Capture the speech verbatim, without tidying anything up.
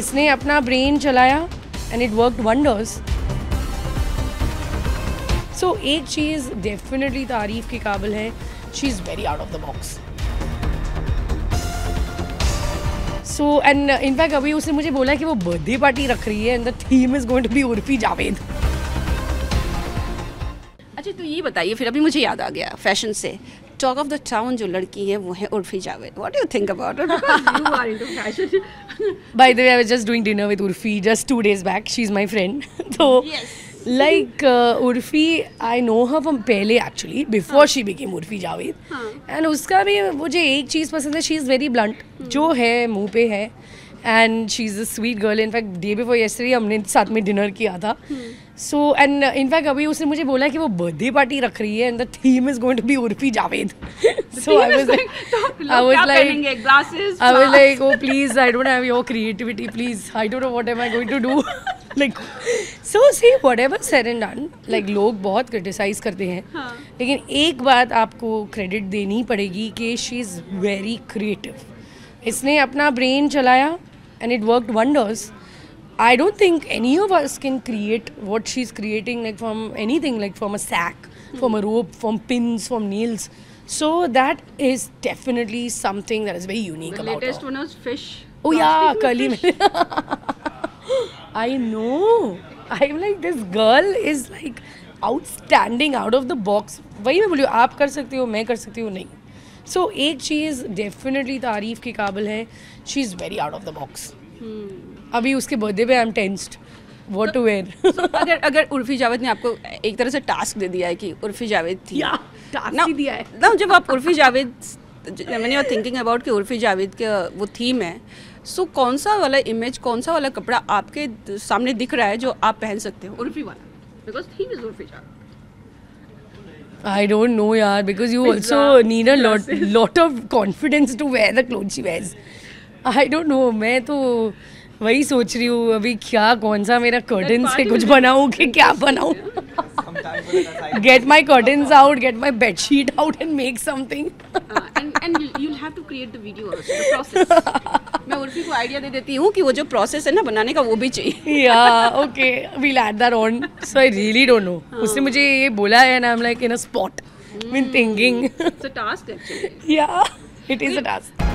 इसने अपना ब्रेन चलाया and it worked wonders. So एक चीज़ डेफिनेटली तारीफ के काबिल है, she is very out of the box. So and in fact अभी उसने मुझे बोला कि वो बर्थडे पार्टी रख रही है and the theme is going to be Urfi Javed. अच्छा तो ये बताइए, फिर अभी मुझे याद आ गया फैशन से, टॉक ऑफ द टाउन जो लड़की है वो है Urfi Javed. What do you think about it? You are into fashion. By the way, I was just doing dinner with Urfi just two days back. She's my friend. So yes. Like uh, Urfi, I know her from पहले actually before हाँ. she became Urfi Javed. हाँ. And उसका भी मुझे एक चीज़ पसंद है, she is very blunt, हुँ. जो है मुँह पे है, and she is a sweet girl. In fact day before yesterday हमने साथ में dinner किया था, हुँ. so and uh, in fact अभी उसने मुझे बोला कि वो birthday party रख रही है and the theme is going to be Urfi Javed. So I was like, I was like, glasses, I was like, oh please, I don't have your creativity, please, I don't know what am I going to do. Like, so see, whatever said and done, like लोग बहुत criticize करते हैं, हाँ. लेकिन एक बात आपको credit देनी पड़ेगी कि she is very creative. इसने अपना brain चलाया and it worked wonders. I don't think any of us can create what she's creating, like from anything, like from a sack, hmm. from a rope, from pins, from nails. So that is definitely something that is very unique the about her. The latest one was fish. Oh yeah, curly. I know. I'm like, this girl is like outstanding, out of the box. वही मैं बोली, आप कर सकते हो, मैं कर सकती हूँ, नहीं। So एक चीज़ definitely तारीफ के काबिल है, she is very out of the box. अभी उसके birthday पे I'm tensed. What to wear? अगर अगर उर्फी जावेद ने आपको एक तरह से टास्क दे दिया है कि उर्फी जावेद थी। Yeah, टास्क ही दिया है। ना जब आप Urfi Javed, when you are thinking about कि उर्फी जावेद का वो थीम है, सो so, कौन सा वाला इमेज, कौन सा वाला कपड़ा आपके सामने दिख रहा है जो आप पहन सकते हो? उर्फी वाला, because theme is Urfi Javed. I don't know यार, because you Pizza, also need a lot glasses. lot of confidence to wear the clothes she wears. I don't know, मैं तो वही सोच रही हूँ अभी क्या, कौन सा मेरा कर्टन से कुछ बनाऊँ कि क्या बनाऊँ। Get my curtains out, get my bed sheet out and make something. uh, and and you'll have to create the video also, the process. मैं उर्फी को आइडिया दे देती हूँ कि वो जो प्रोसेस है ना बनाने का वो भी चाहिए। या okay, we lad that on. So I really don't know, उसने मुझे ये बोला है ना, I am like in a spot, mean thinking. It's a task actually. Yeah it is a task.